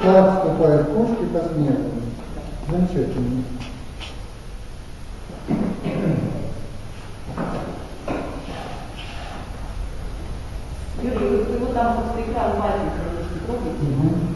Как вступают кошки по снегу. Замечательно. Юрий, ты вот там вот приказ маленький, можете трогать?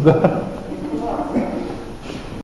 Да.